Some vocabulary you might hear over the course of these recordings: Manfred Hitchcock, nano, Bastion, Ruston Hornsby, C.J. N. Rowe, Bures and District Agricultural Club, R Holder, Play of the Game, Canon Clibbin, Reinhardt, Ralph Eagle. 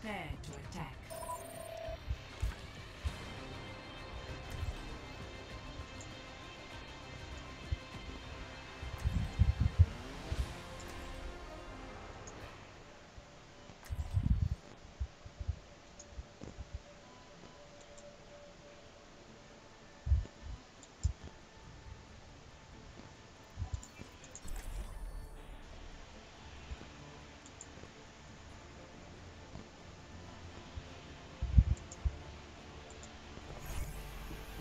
Prepare to attack.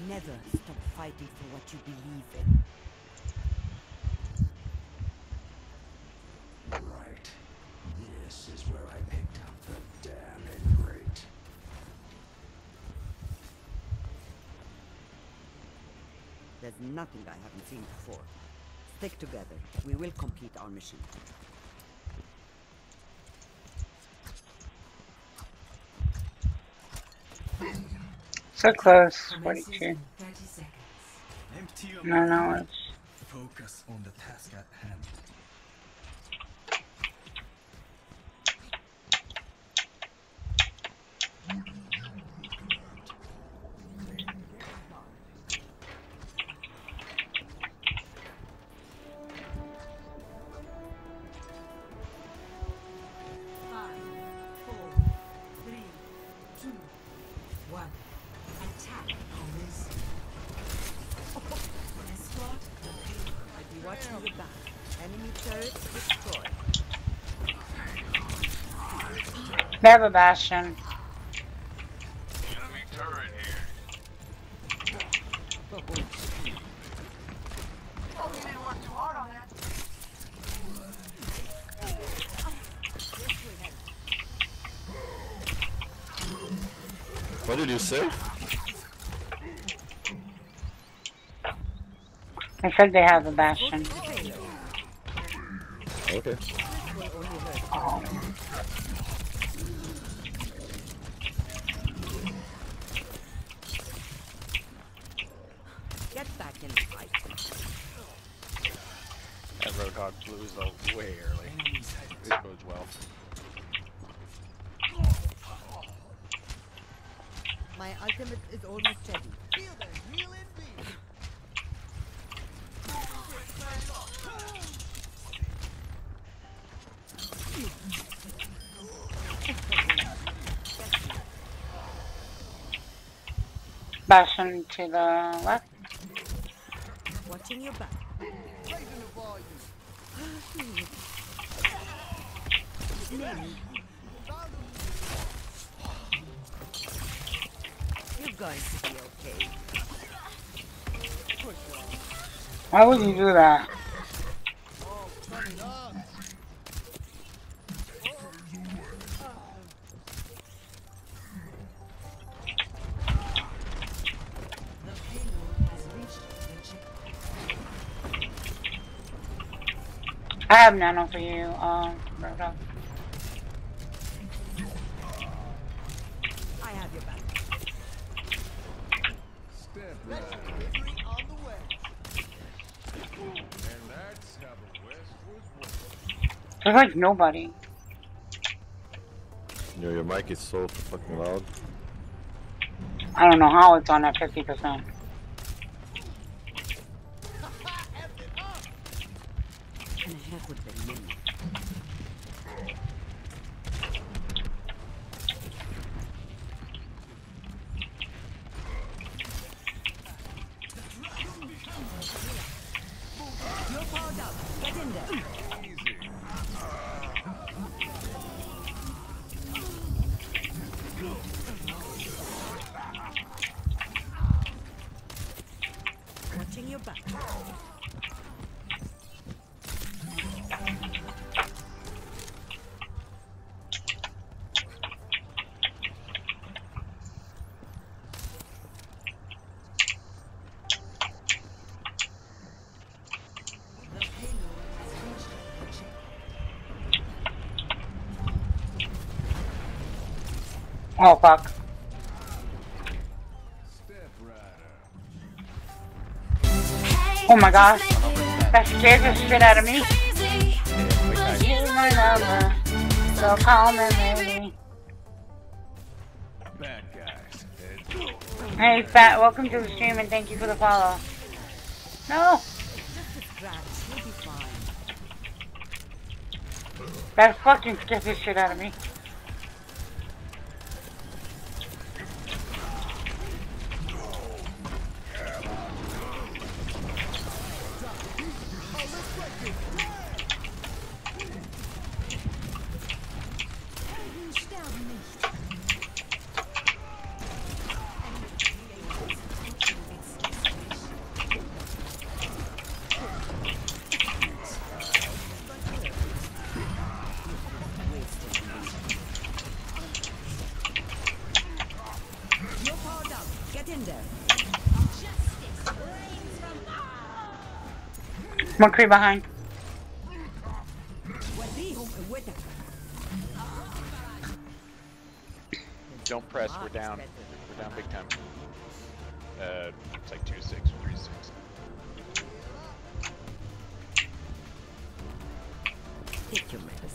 Never stop fighting for what you believe in. Right. This is where I picked up the damn grate. There's nothing I haven't seen before. Stick together. We will complete our mission. So close, 42. No knowledge. Focus on the task at hand. They have a Bastion. Enemy turret here. Oh, you didn't work too hard on that. What did you say? I said they have a Bastion. Okay. Blue is like way early. This bodes well. My ultimate is almost ready. Feel the real envy. Bastion to the left. Watching your back. You're going to be okay. Why would you do that? I have nano for you, Roto. I have your back. Step right. On the way. And that's how the West was. There's like nobody. Yo, your mic is so fucking loud. I don't know how it's on at 50%. Oh fuck. Oh my gosh. That scared the shit out of me. Here's my number. So call me, baby. bad guys. Hey, Fat, welcome to the stream and thank you for the follow. No! That fucking scared the shit out of me. One creep behind. Don't press, we're down. We're down big time. It's like 2-6 or 3-6. Take your medicine.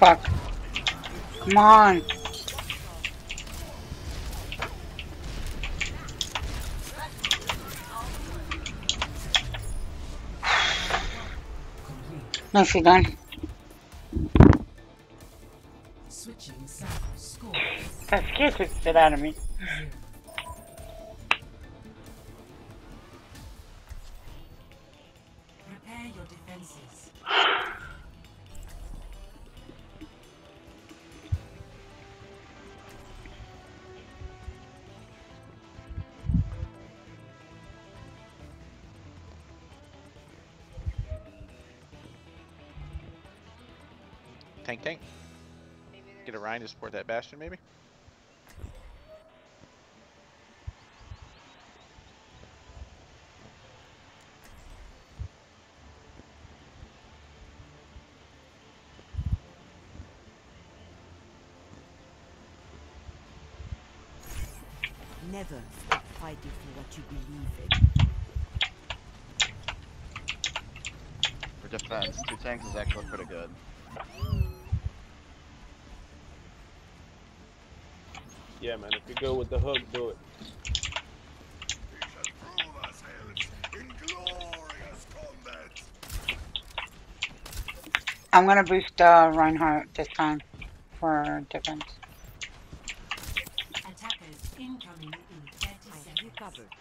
Fuck. Come on. No, she's done. That scared the shit out of me. Tank. Get a Ryan to support that Bastion, maybe? Never stop fighting for what you believe in. For defense, 2 tanks is actually pretty good. Yeah, man, if you go with the hook, do it. We shall prove ourselves in glorious combat. I'm gonna boost Reinhardt this time for defense. Attackers incoming in 30 seconds. Covered.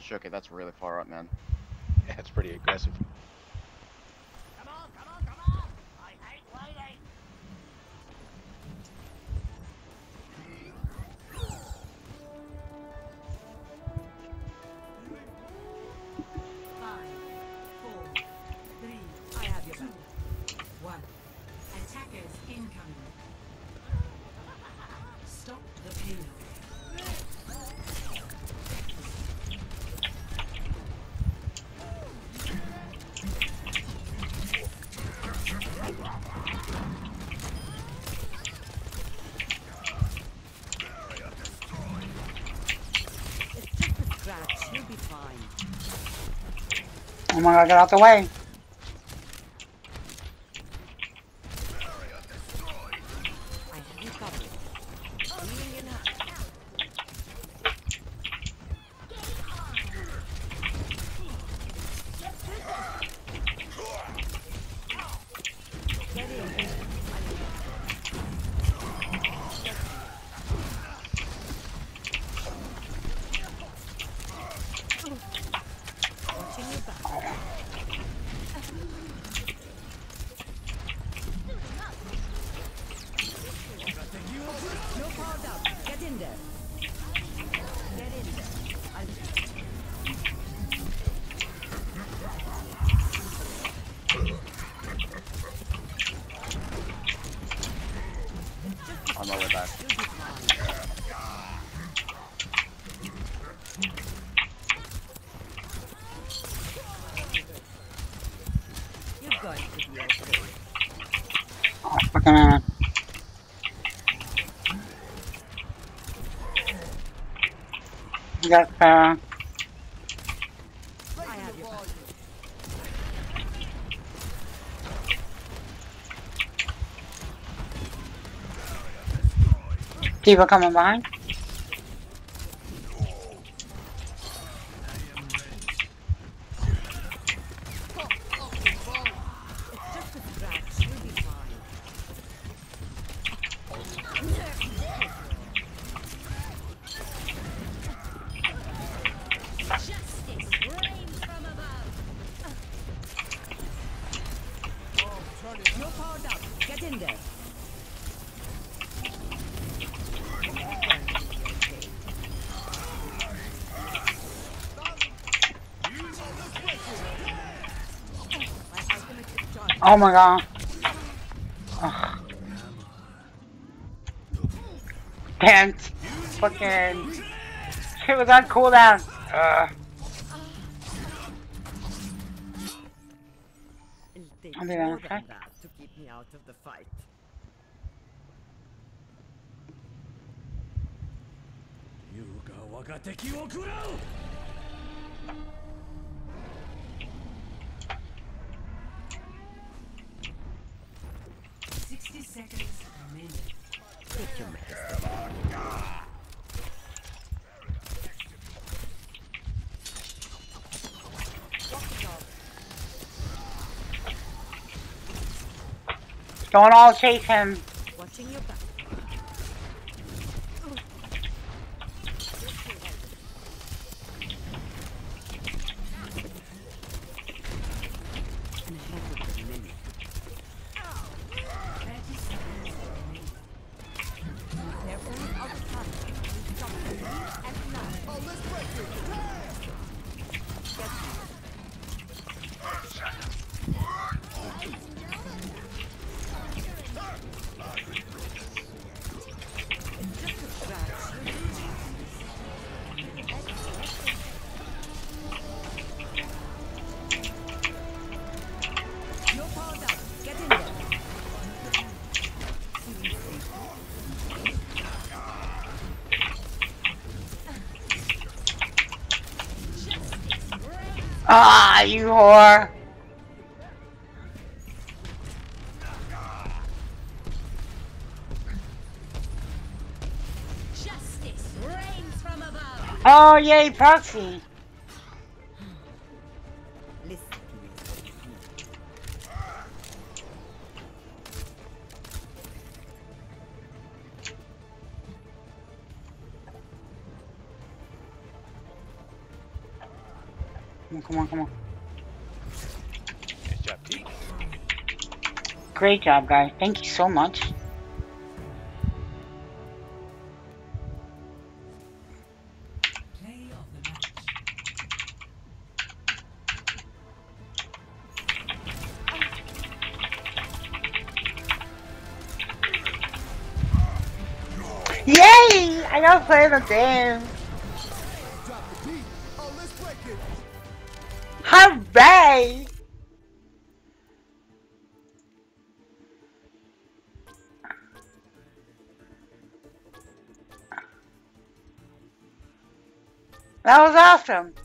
Shook it, that's really far up, man. Yeah, that's pretty aggressive. Come on! I hate waiting! I have your back. 1. Attackers incoming. Stop the pain. Oh my god, get out the way! Paka. Got her. People coming behind. Oh my god. Ugh. Damn. Fucking. Shit was on cooldown. I'll be right back. To keep me out of the fight. Don't all chase him. Watching your back. Ah, you whore! Justice reigns from above. Oh, yay, proxy! Come on, come on. Nice job, T. Great job, guys. Thank you so much. Play of the match. Yay! I got Play of the Game. Hooray! That was awesome!